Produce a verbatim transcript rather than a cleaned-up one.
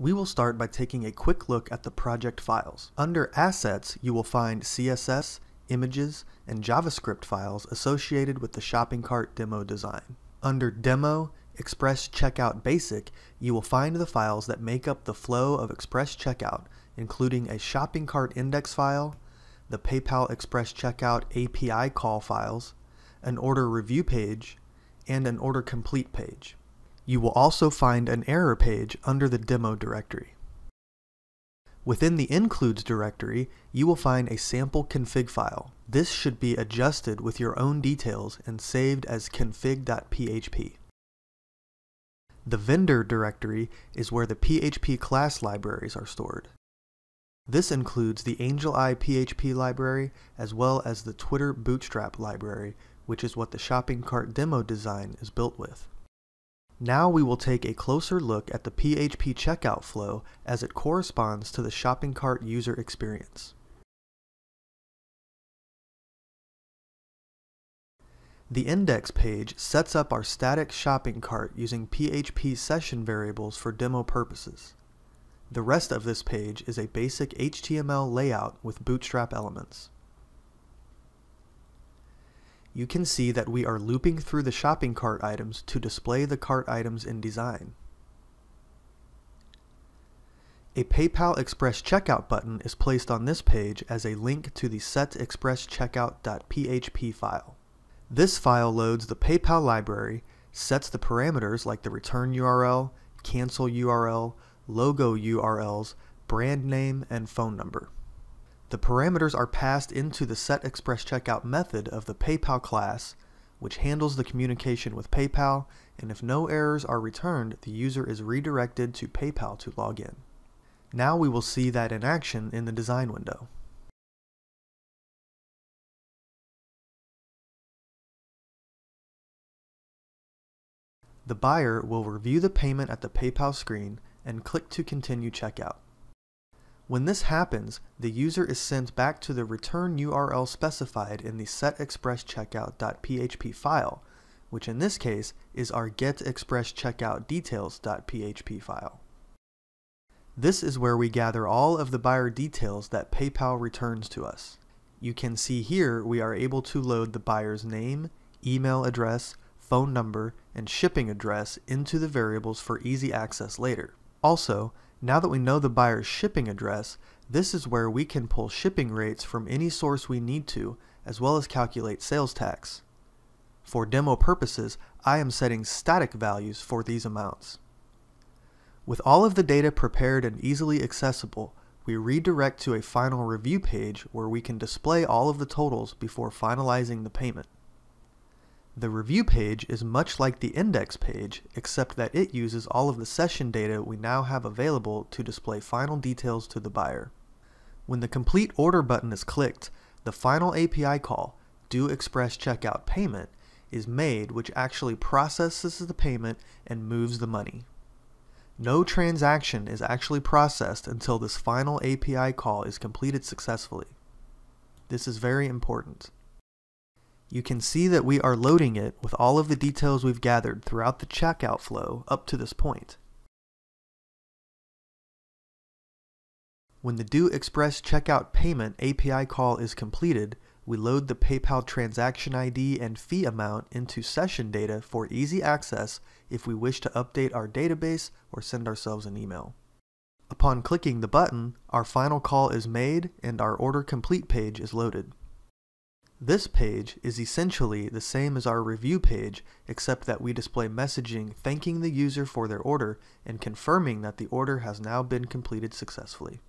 we will start by taking a quick look at the project files. Under Assets, you will find C S S, images, and JavaScript files associated with the shopping cart demo design. Under Demo, Express Checkout Basic, you will find the files that make up the flow of Express Checkout, including a shopping cart index file, the PayPal Express Checkout A P I call files, an order review page, and an order complete page. You will also find an error page under the demo directory. Within the includes directory, you will find a sample config file. This should be adjusted with your own details and saved as config dot P H P. The vendor directory is where the P H P class libraries are stored. This includes the AngelEye P H P library as well as the Twitter Bootstrap library, which is what the shopping cart demo design is built with. Now we will take a closer look at the P H P checkout flow as it corresponds to the shopping cart user experience. The index page sets up our static shopping cart using P H P session variables for demo purposes. The rest of this page is a basic H T M L layout with Bootstrap elements. You can see that we are looping through the shopping cart items to display the cart items in design. A PayPal Express Checkout button is placed on this page as a link to the set express checkout dot P H P file. This file loads the PayPal library, sets the parameters like the return U R L, cancel U R L, logo U R Ls, brand name, and phone number. The parameters are passed into the setExpressCheckout method of the PayPal class, which handles the communication with PayPal, and if no errors are returned, the user is redirected to PayPal to log in. Now we will see that in action in the design window. The buyer will review the payment at the PayPal screen and click to continue checkout. When this happens, the user is sent back to the return U R L specified in the set express checkout dot P H P file, which in this case is our get express checkout details dot P H P file. This is where we gather all of the buyer details that PayPal returns to us. You can see here we are able to load the buyer's name, email address, phone number, and shipping address into the variables for easy access later. Also, now that we know the buyer's shipping address, this is where we can pull shipping rates from any source we need to, as well as calculate sales tax. For demo purposes, I am setting static values for these amounts. With all of the data prepared and easily accessible, we redirect to a final review page where we can display all of the totals before finalizing the payment. The review page is much like the index page, except that it uses all of the session data we now have available to display final details to the buyer. When the complete order button is clicked, the final A P I call, do express checkout payment, is made, which actually processes the payment and moves the money. No transaction is actually processed until this final A P I call is completed successfully. This is very important. You can see that we are loading it with all of the details we've gathered throughout the checkout flow up to this point. When the do express checkout payment A P I call is completed, we load the PayPal transaction I D and fee amount into session data for easy access if we wish to update our database or send ourselves an email. Upon clicking the button, our final call is made and our order complete page is loaded. This page is essentially the same as our review page, except that we display messaging thanking the user for their order and confirming that the order has now been completed successfully.